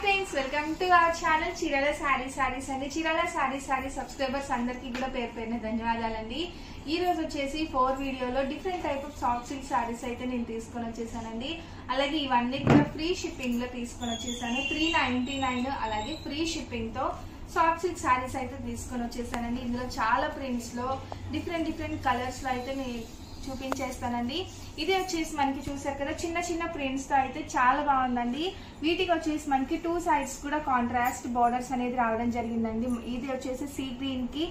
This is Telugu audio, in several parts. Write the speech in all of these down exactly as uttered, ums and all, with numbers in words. Friends welcome to our channel Chirala sari sari अंडी चीराला सारी सारी सब्सक्राइबर्स अंदरिकी कूडा पेर पेरने धन्यवादालंडी। ఈ రోజు వచ్చేసి ఫోర్ వీడియోలో different type of soft silk saris అయితే నేను తీసుకొని వచ్చేసానండి। అలాగే ఇవన్నీ కూడా ఫ్రీ షిప్పింగ్ లో తీసుకొని వచ్చేసాను। మూడు వందల తొంభై తొమ్మిది అలాగే ఫ్రీ షిప్పింగ్ తో సాఫ్ట్ సిల్క్ సారీస్ అయితే తీసుకొని వచ్చేసానండి। ఇందులో చాలా ప్రింట్స్ లో డిఫరెంట్ డిఫరెంట్ కలర్స్ లో అయితే నేను చూపించేస్తానండి। ఇది వచ్చేసి మనకి చూసారు కదా చిన్న చిన్న ప్రింట్స్ తో అయితే చాలా బాగుందండి। వీటికి వచ్చేసి మనకి టూ సైడ్స్ కూడా కాంట్రాస్ట్ బోర్డర్స్ అనేది రావడం జరిగిందండి। ఇది వచ్చేసి సీ గ్రీన్ కి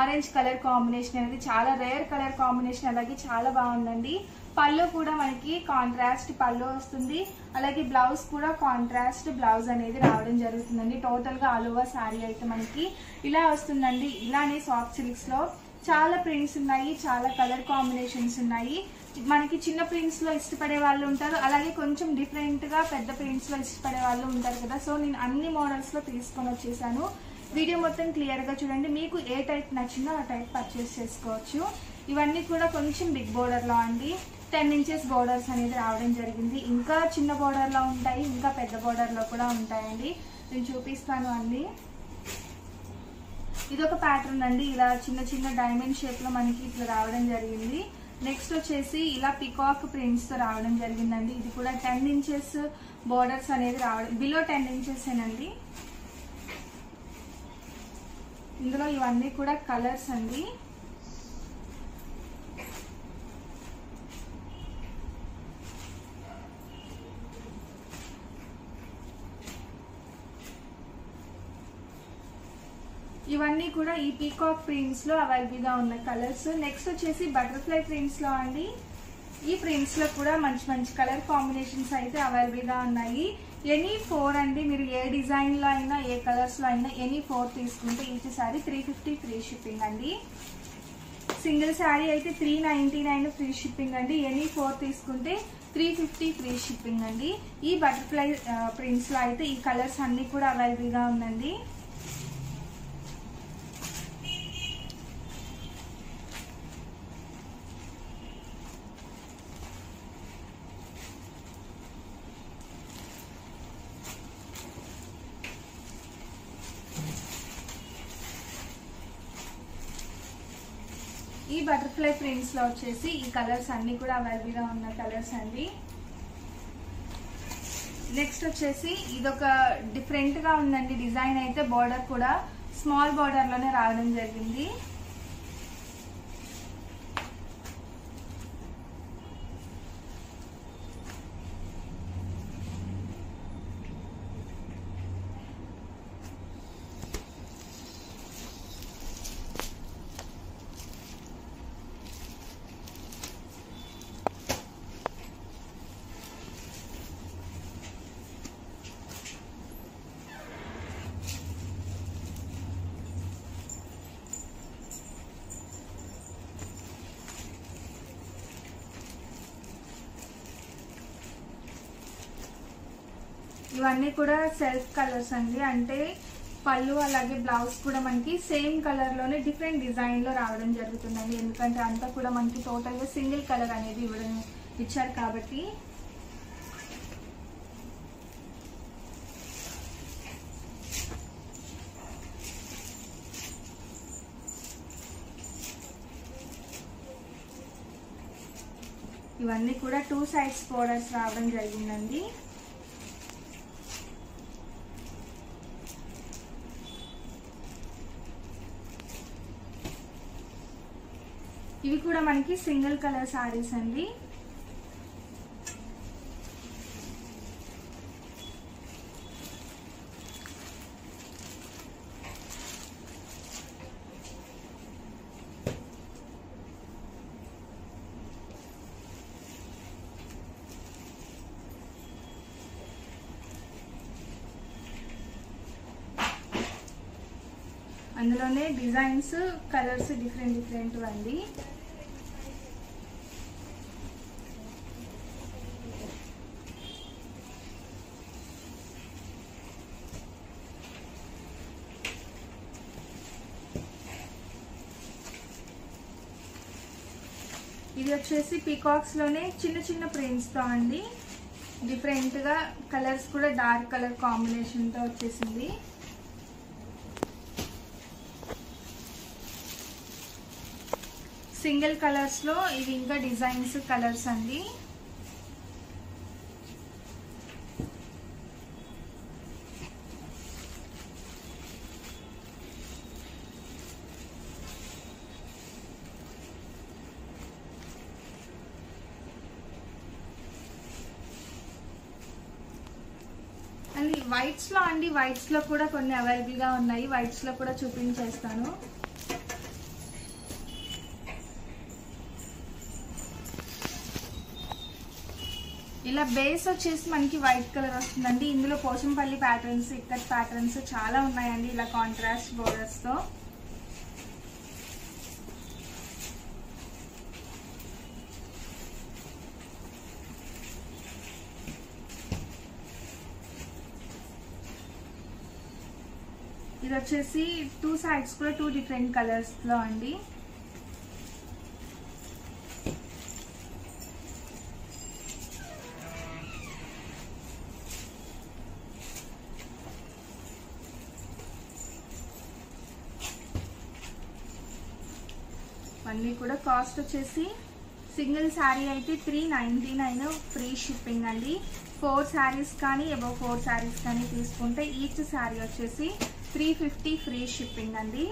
ఆరెంజ్ కలర్ కాంబినేషన్ అనేది చాలా రేర్ కలర్ కాంబినేషన్, అలాగే చాలా బాగుందండి। పళ్ళు కూడా మనకి కాంట్రాస్ట్ పళ్ళు వస్తుంది, అలాగే బ్లౌజ్ కూడా కాంట్రాస్ట్ బ్లౌజ్ అనేది రావడం జరుగుతుందండి। టోటల్ గా ఆల్ ఓవర్ సారీ అయితే మనకి ఇలా వస్తుందండి। ఇలానే సాఫ్ట్ సిల్క్స్ లో చాలా ప్రింట్స్ ఉన్నాయి, చాలా కలర్ కాంబినేషన్స్ ఉన్నాయి। మనకి చిన్న ప్రింట్స్ లో ఇష్టపడే వాళ్ళు ఉంటారు, అలాగే కొంచెం డిఫరెంట్ గా పెద్ద ప్రింట్స్ లో ఇష్టపడే వాళ్ళు ఉంటారు కదా। సో నేను అన్ని మోడల్స్ లో తీసుకొని వచ్చేసాను। వీడియో మొత్తం క్లియర్ గా చూడండి, మీకు ఏ టైప్ నచ్చిందో ఆ టైప్ పర్చేస్ చేసుకోవచ్చు। ఇవన్నీ కూడా కొంచెం బిగ్ బోర్డర్ లో అండి, టెన్ ఇంచెస్ బోర్డర్స్ అనేది రావడం జరిగింది। ఇంకా చిన్న బోర్డర్ లో ఉంటాయి, ఇంకా పెద్ద బోర్డర్ లో కూడా ఉంటాయండి, నేను చూపిస్తాను అండి। ఇదొక ప్యాటర్న్ అండి, ఇలా చిన్న చిన్న డైమండ్ షేప్ లో మనకి ఇట్లా రావడం జరిగింది। నెక్స్ట్ వచ్చేసి ఇలా పికాక్ ప్రింట్స్ తో రావడం జరిగిందండి। ఇది కూడా టెన్ ఇంచెస్ బోర్డర్స్ అనేది రావడం, బిలో టెన్ ఇంచెస్ ఏనండి। ఇందులో ఇవన్నీ కూడా కలర్స్ అండి, ఇవన్నీ కూడా ఈ పీకాక్ ప్రింట్స్ లో అవైలబుల్ గా ఉన్న కలర్స్। నెక్స్ట్ వచ్చేసి బటర్ఫ్లై ప్రింట్స్ లో అండి, ఈ ప్రింట్స్ లో కూడా మంచి మంచి కలర్ కాంబినేషన్స్ అయితే అవైలబుల్ గా ఉన్నాయి। ఎనీ ఫోర్ అండి, మీరు ఏ డిజైన్ లో అయినా ఏ కలర్స్ లో అయినా ఎనీ ఫోర్ తీసుకుంటే each sari three fifty free shipping అండి। సింగిల్ సారీ అయితే three ninety nine free shipping అండి, ఎనీ ఫోర్ తీసుకుంటే త్రీ ఫిఫ్టీ ఫ్రీ షిప్పింగ్ అండి। ఈ బటర్ఫ్లై ప్రింట్స్ లో అయితే ఈ కలర్స్ అన్ని కూడా అవైలబుల్ గా ఉందండి। ఈ బటర్ఫ్లై ప్రింట్స్ లో వచ్చేసి ఈ కలర్స్ అన్ని కూడా అవైలబుల్ గా ఉన్న కలర్స్ అండి। నెక్స్ట్ వచ్చేసి ఇదొక డిఫరెంట్ గా ఉందండి డిజైన్ అయితే, బోర్డర్ కూడా స్మాల్ బోర్డర్ లోనే రావడం జరిగింది। ఇవన్నీ కూడా సెల్ఫ్ కలర్స్ అండి, అంటే పళ్ళు అలాగే బ్లౌజ్ కూడా మనకి సేమ్ కలర్ లోనే డిఫరెంట్ డిజైన్ లో రావడం జరుగుతుందండి। ఎందుకంటే అంతా కూడా మనకి టోటల్ గా సింగిల్ కలర్ అనేది ఇవ్వడం ఇచ్చారు కాబట్టి। ఇవన్నీ కూడా టూ సైడ్స్ బోర్డర్స్ రావడం జరిగిందండి। ఇవి కూడా మనకి సింగిల్ కలర్ సారీస్ అండి। అందులోనే డిజైన్స్ కలర్స్ డిఫరెంట్ డిఫరెంట్ అండి। ఇది వచ్చేసి పీకాక్స్ లోనే చిన్న చిన్న ప్రింట్స్ తో అండి, different colours dark colour combination तो वच्चेसिंदी सिंगल कलर्स लो इवी इंका डिजाइन्स कलर्स अंडी వైట్స్ లో అండి వైట్స్ లో కూడా కొన్ని అవైలబుల్ గా ఉన్నాయి వైట్స్ లో కూడా చూపించేస్తాను ఇలా బేస్ వచ్చేసి మనకి వైట్ కలర్ వస్తుందండి ఇందులో పోచంపల్లి ప్యాటర్న్స్ ఇక్కట్ ప్యాటర్న్స్ చాలా ఉన్నాయండి ఇలా కాంట్రాస్ట్ బోర్డర్స్ తో इधे two sides two different colours अंडी अभी कास्ट सिंगल सारी अयिते three ninety nine free shipping अंडी फोर सारीस कानी अबव फोर सारीस कानी तीसुकुंटे ईच सारी वच्चेसी थ्री फिफ्टी फ्री शिपिंग अंडी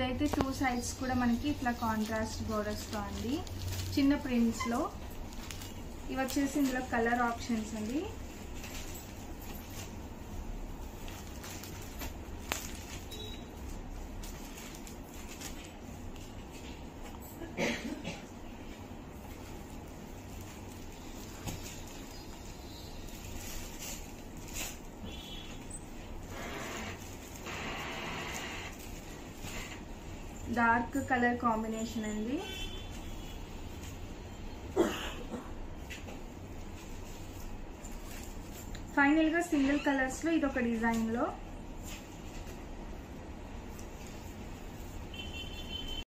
इदे टू साइड्स मन की इला कांट्रास्ट बॉर्डर्स तो अंडी चिन्न प्रिंट्स लो इवच्चे इंदुलो कलर ऑप्शन्स अंडी डार्क कलर कांबिनेशन अंडी फाइनल गा सिंगल कलर्स लो इदोक डिजाइन लो